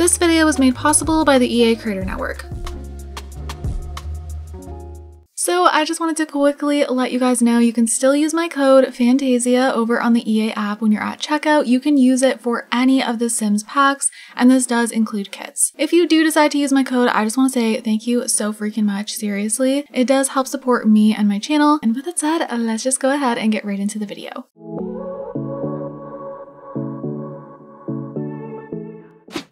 This video was made possible by the EA Creator Network. So I just wanted to quickly let you guys know you can still use my code Fantayzia over on the EA app when you're at checkout. You can use it for any of the Sims packs, and this does include kits. If you do decide to use my code, I just want to say thank you so freaking much, seriously. It does help support me and my channel. And with that said, let's just go ahead and get right into the video.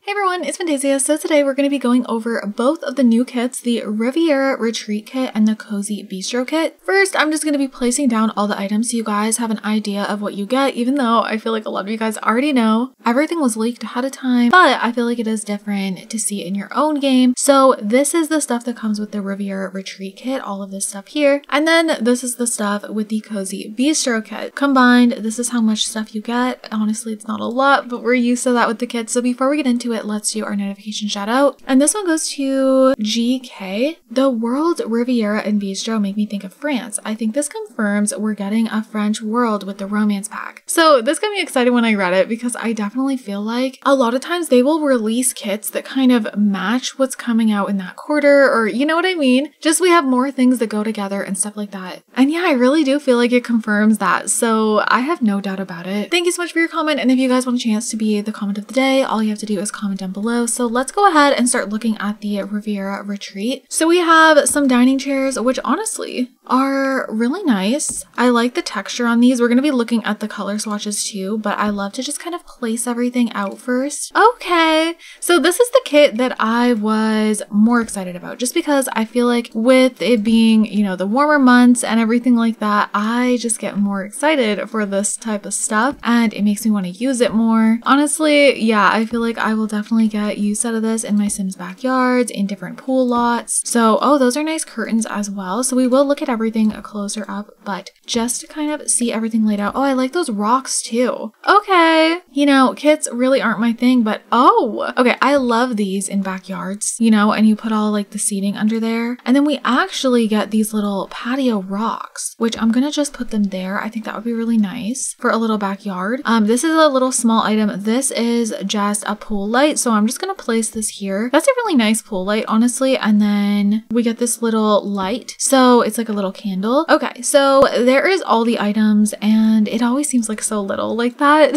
Hey everyone, it's Fantayzia. So today we're going to be going over both of the new kits, the Riviera Retreat Kit and the Cozy Bistro Kit. First, I'm just going to be placing down all the items so you guys have an idea of what you get, even though I feel like a lot of you guys already know. Everything was leaked ahead of time, but I feel like it is different to see in your own game. So this is the stuff that comes with the Riviera Retreat Kit, all of this stuff here. And then this is the stuff with the Cozy Bistro Kit. Combined, this is how much stuff you get. Honestly, it's not a lot, but we're used to that with the kits. So before we get into it, let's do our notification shout out. And this one goes to GK. The world Riviera and Bistro make me think of France. I think this confirms we're getting a French world with the romance pack. So this got me excited when I read it, because I definitely feel like a lot of times they will release kits that kind of match what's coming out in that quarter, or you know what I mean? Just we have more things that go together and stuff like that. And yeah, I really do feel like it confirms that. So I have no doubt about it. Thank you so much for your comment. And if you guys want a chance to be the comment of the day, all you have to do is comment down below. So let's go ahead and start looking at the Riviera Retreat. So we have some dining chairs, which honestly are really nice. I like the texture on these. We're going to be looking at the color swatches too, but I love to just kind of place everything out first. Okay, so this is the kit that I was more excited about, just because I feel like with it being, you know, the warmer months and everything like that, I just get more excited for this type of stuff, and it makes me want to use it more. Honestly, yeah, I feel like I will definitely get use out of this in my Sims backyards, in different pool lots. So, oh, those are nice curtains as well. So we will look at everything closer up, but just to kind of see everything laid out. Oh, I like those rocks too. Okay. You know, kits really aren't my thing, but oh, okay. I love these in backyards, you know, and you put all like the seating under there. And then we actually get these little patio rocks, which I'm going to just put them there. I think that would be really nice for a little backyard. This is a little small item. This is just a pool light, so I'm just gonna place this here. That's a really nice pool light, honestly. And then we get this little light, so it's like a little candle. Okay, so there is all the items, and it always seems like so little like that.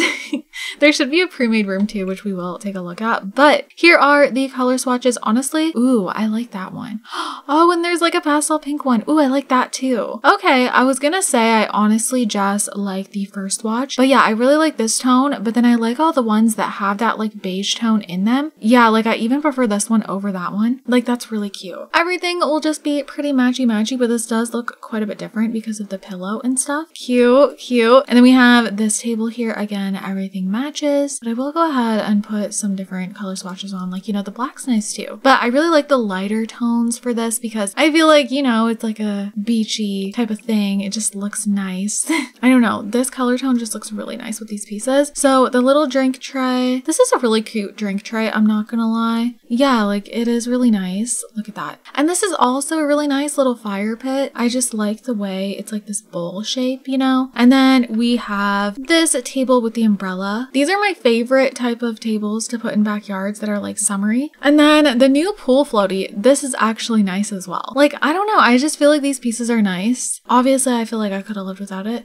There should be a pre-made room too, which we will take a look at, but here are the color swatches. Honestly, ooh, I like that one. Oh, and there's like a pastel pink one. Ooh, I like that too. Okay, I was gonna say I honestly just like the first swatch, but yeah, I really like this tone, but then I like all the ones that have that like beige tone in them. Yeah, like I even prefer this one over that one. Like that's really cute. Everything will just be pretty matchy-matchy, but this does look quite a bit different because of the pillow and stuff. Cute, cute. And then we have this table here. Again, everything matches, but I will go ahead and put some different color swatches on, like, you know, the black's nice too, but I really like the lighter tones for this because I feel like, you know, it's like a beachy type of thing. It just looks nice. I don't know, this color tone just looks really nice with these pieces. So the little drink tray, this is a really cute drink tray, I'm not gonna lie. Yeah, like it is really nice. Look at that. And this is also a really nice little fire pit. I just like the way it's like this bowl shape, you know. And then we have this table with the umbrella. These are my favorite type of tables to put in backyards that are like summery. And then the new pool floaty, this is actually nice as well. Like, I don't know, I just feel like these pieces are nice. Obviously I feel like I could have lived without it.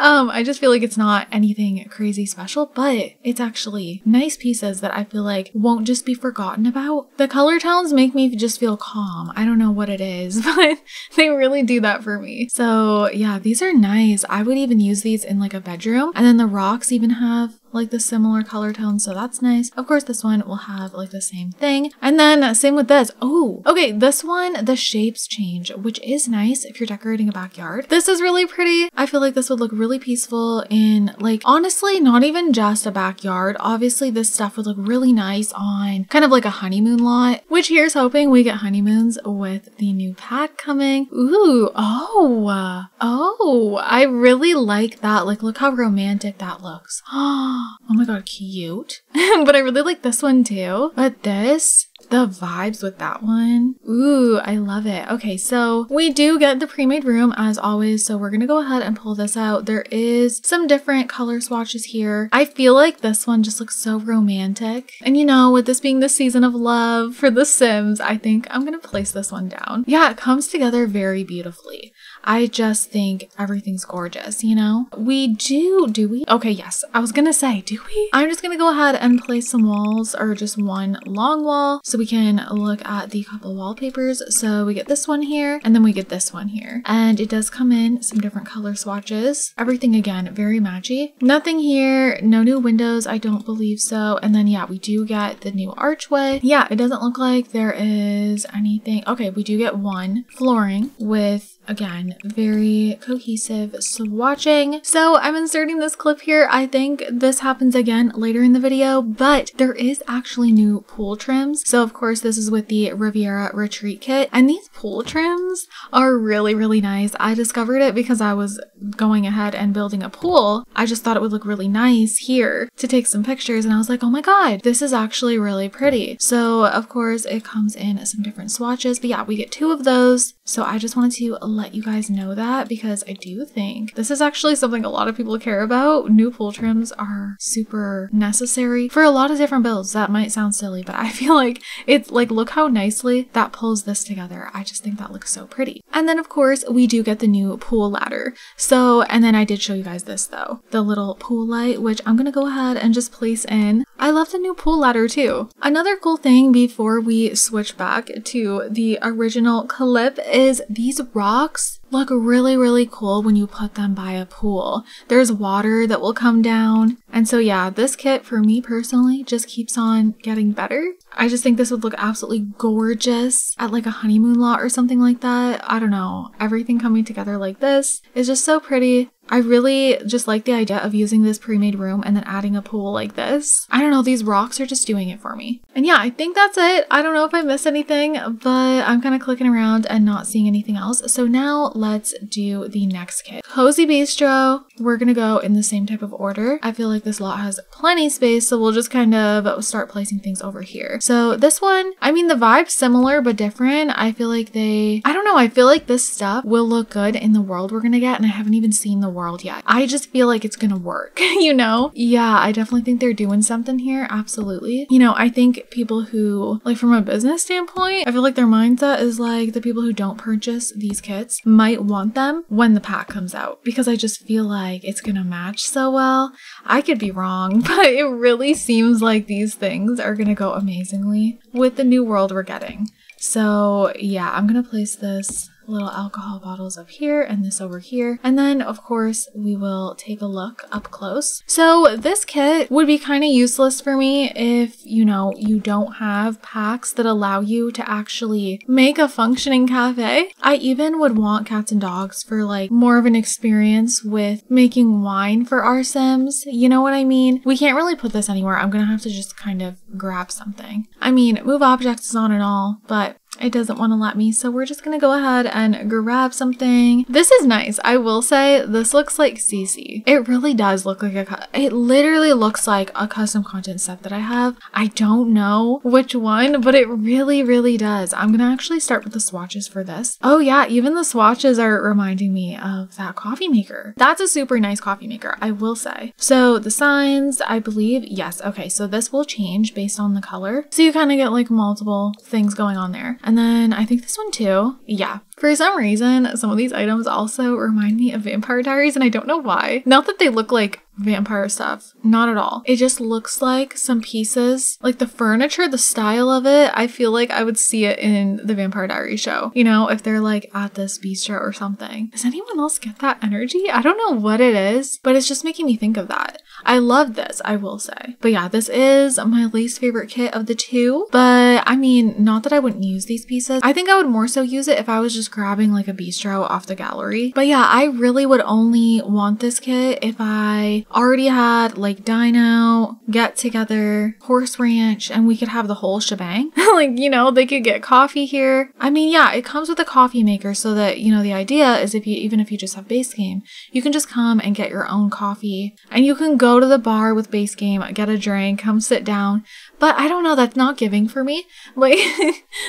I just feel like it's not anything crazy special, but it's actually nice pieces that I feel like won't just be forgotten about. The color tones make me just feel calm. I don't know what it is, but they really do that for me. So yeah, these are nice. I would even use these in like a bedroom. And then the rocks even have like the similar color tone, so that's nice. Of course this one will have like the same thing, and then same with this. Oh, okay, this one, the shapes change, which is nice if you're decorating a backyard. This is really pretty. I feel like this would look really peaceful in, like, honestly, not even just a backyard. Obviously this stuff would look really nice on kind of like a honeymoon lot, which here's hoping we get honeymoons with the new pack coming. Ooh, oh, I really like that. Like, look how romantic that looks. Oh my god, cute. But I really like this one too. But this, the vibes with that one. Ooh, I love it. Okay, so we do get the pre-made room as always. So we're gonna go ahead and pull this out. There is some different color swatches here. I feel like this one just looks so romantic. And you know, with this being the season of love for The Sims, I think I'm gonna place this one down. Yeah, it comes together very beautifully. I just think everything's gorgeous, you know? We do we? Okay, yes. I was gonna say, do we? I'm just gonna go ahead and place some walls, or just one long wall, so we can look at the couple wallpapers. So we get this one here, and then we get this one here. And it does come in some different color swatches. Everything, again, very matchy. Nothing here, no new windows, I don't believe so. And then, yeah, we do get the new archway. Yeah, it doesn't look like there is anything. Okay, we do get one flooring with, again, very cohesive swatching. So I'm inserting this clip here. I think this happens again later in the video, but there is actually new pool trims. So of course this is with the Riviera Retreat Kit, and these pool trims are really, really nice. I discovered it because I was going ahead and building a pool. I just thought it would look really nice here to take some pictures, and I was like, oh my god, this is actually really pretty. So of course it comes in some different swatches, but yeah, we get two of those. So I just wanted to let you guys know that, because I do think this is actually something a lot of people care about. New pool trims are super necessary for a lot of different builds. That might sound silly, but I feel like it's like, look how nicely that pulls this together. I just think that looks so pretty. And then of course we do get the new pool ladder. So, and then I did show you guys this though, the little pool light, which I'm gonna go ahead and just place in. I love the new pool ladder too. Another cool thing before we switch back to the original clip is these rocks look really, really cool when you put them by a pool. There's water that will come down. And so yeah, this kit for me personally just keeps on getting better. I just think this would look absolutely gorgeous at like a honeymoon lot or something like that. I don't know. Everything coming together like this is just so pretty. I really just like the idea of using this pre-made room and then adding a pool like this. I don't know, these rocks are just doing it for me. And yeah, I think that's it. I don't know if I missed anything, but I'm kind of clicking around and not seeing anything else. So now let's do the next kit. Cozy Bistro. We're gonna go in the same type of order. I feel like this lot has plenty space, so we'll just kind of start placing things over here. So this one, I mean, the vibe's similar but different. I feel like they, I don't know, I feel like this stuff will look good in the world we're gonna get, and I haven't even seen the world yet. I just feel like it's gonna work, you know? Yeah, I definitely think they're doing something here, absolutely. You know, I think people who, like from a business standpoint, I feel like their mindset is like the people who don't purchase these kits might want them when the pack comes out, because I just feel like it's gonna match so well. I could be wrong, but it really seems like these things are gonna go amazingly with the new world we're getting. So yeah, I'm gonna place this little alcohol bottles up here and this over here, and then of course we will take a look up close. So this kit would be kind of useless for me if, you know, you don't have packs that allow you to actually make a functioning cafe. I even would want cats and dogs for like more of an experience with making wine for our Sims, you know what I mean? We can't really put this anywhere. I'm gonna have to just kind of grab something. I mean, move objects is on and all, but it doesn't want to let me, so we're just gonna go ahead and grab something. This is nice. I will say this looks like CC. It really does look like it literally looks like a custom content set that I have. I don't know which one, but it really, really does. I'm gonna actually start with the swatches for this. Oh yeah, even the swatches are reminding me of that coffee maker. That's a super nice coffee maker, I will say. So the signs, I believe, yes. Okay, so this will change based on the color. So you kind of get like multiple things going on there. And then I think this one too. Yeah. For some reason, some of these items also remind me of Vampire Diaries, and I don't know why. Not that they look like vampire stuff, not at all. It just looks like some pieces, like the furniture, the style of it. I feel like I would see it in the Vampire Diaries show, you know, if they're like at this bistro or something. Does anyone else get that energy? I don't know what it is, but it's just making me think of that. I love this, I will say. But yeah, this is my least favorite kit of the two, but I mean, not that I wouldn't use these pieces. I think I would more so use it if I was just grabbing like a bistro off the gallery. But yeah, I really would only want this kit if I already had like Dino, Get Together, Horse Ranch, and we could have the whole shebang. Like, you know, they could get coffee here. I mean, yeah, it comes with a coffee maker, so that, you know, the idea is if you, even if you just have base game, you can just come and get your own coffee, and you can go to the bar with base game, get a drink, come sit down. But I don't know, that's not giving for me. Like,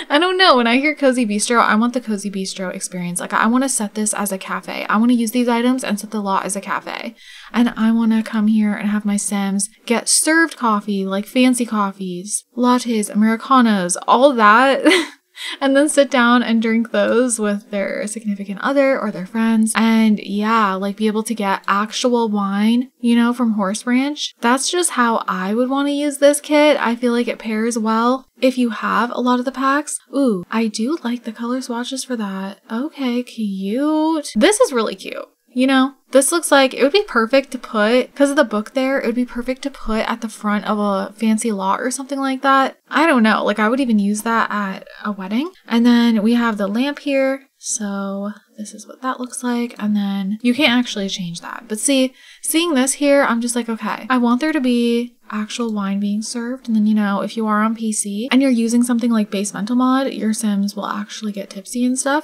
I don't know. When I hear Cozy Bistro, I want the Cozy Bistro experience. Like, I want to set this as a cafe. I want to use these items and set the lot as a cafe. And I want to come here and have my Sims get served coffee, like fancy coffees, lattes, Americanos, all that. And then sit down and drink those with their significant other or their friends. And yeah, like be able to get actual wine, you know, from Horse Ranch. That's just how I would want to use this kit. I feel like it pairs well if you have a lot of the packs. Ooh, I do like the color swatches for that. Okay, cute. This is really cute. You know, this looks like it would be perfect to put, because of the book there, it would be perfect to put at the front of a fancy lot or something like that. I don't know, like I would even use that at a wedding. And then we have the lamp here. So this is what that looks like. And then you can't actually change that. But see, seeing this here, I'm just like, okay, I want there to be actual wine being served. And then, you know, if you are on PC and you're using something like Basemental Mod, your Sims will actually get tipsy and stuff.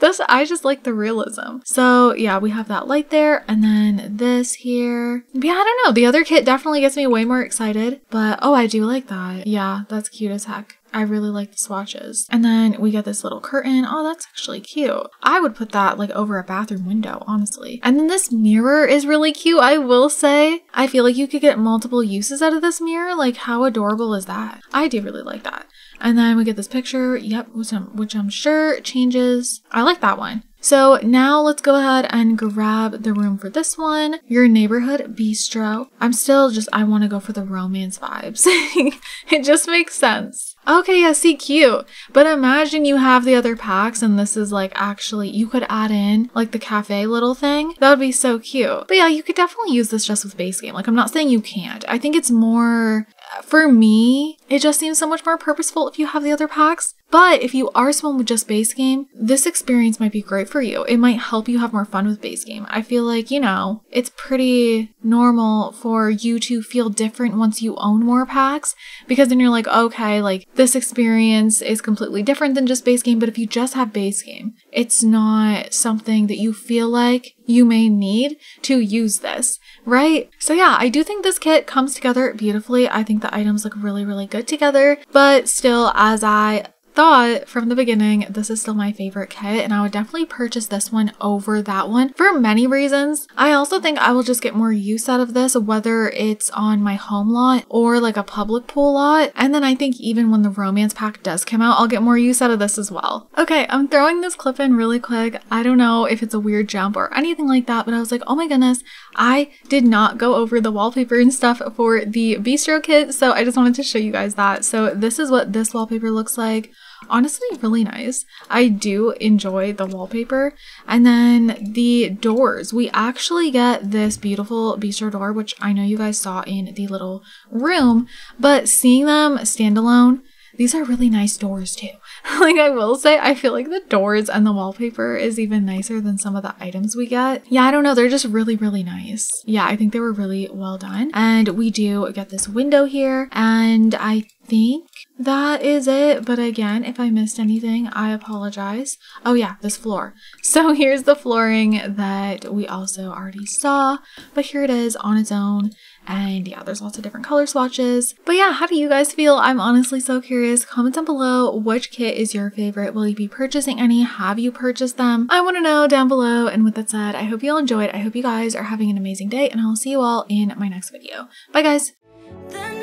That's, I just like the realism. So yeah, we have that light there, and then this here. Yeah, I don't know, the other kit definitely gets me way more excited, but oh, I do like that. Yeah, that's cute as heck. I really like the swatches. And then we get this little curtain. Oh, that's actually cute. I would put that like over a bathroom window, honestly. And then this mirror is really cute, I will say. I feel like you could get multiple uses out of this mirror. Like, how adorable is that? I do really like that. And then we get this picture, yep, which I'm sure changes. I like that one. So now let's go ahead and grab the room for this one, your neighborhood bistro. I'm still just, I want to go for the romance vibes. It just makes sense. Okay, yeah, see, cute. But imagine you have the other packs and this is like, actually, you could add in like the cafe little thing. That would be so cute. But yeah, you could definitely use this just with base game. Like, I'm not saying you can't. I think it's more, for me, it just seems so much more purposeful if you have the other packs. But if you are someone with just base game, this experience might be great for you. It might help you have more fun with base game. I feel like, you know, it's pretty normal for you to feel different once you own more packs, because then you're like, okay, like, this experience is completely different than just base game. But if you just have base game, it's not something that you feel like you may need to use this, right? So yeah, I do think this kit comes together beautifully. I think the items look really, really good together, but still, as I thought from the beginning, this is still my favorite kit, and I would definitely purchase this one over that one for many reasons. I also think I will just get more use out of this, whether it's on my home lot or like a public pool lot. And then I think even when the romance pack does come out, I'll get more use out of this as well. Okay, I'm throwing this clip in really quick. I don't know if it's a weird jump or anything like that, but I was like, oh my goodness, I did not go over the wallpaper and stuff for the bistro kit, so I just wanted to show you guys that. So this is what this wallpaper looks like. Honestly, really nice. I do enjoy the wallpaper. And then the doors, we actually get this beautiful bistro door, which I know you guys saw in the little room, but seeing them standalone, these are really nice doors too. Like, I will say, I feel like the doors and the wallpaper is even nicer than some of the items we get. Yeah, I don't know, they're just really, really nice. Yeah, I think they were really well done. And we do get this window here, and I think that is it. But again, if I missed anything, I apologize. Oh yeah, this floor. So here's the flooring that we also already saw, but here it is on its own. And yeah, there's lots of different color swatches. But yeah, how do you guys feel? I'm honestly so curious. Comment down below, which kit is your favorite? Will you be purchasing any? Have you purchased them? I want to know down below. And with that said, I hope you all enjoyed. I hope you guys are having an amazing day, and I'll see you all in my next video. Bye guys.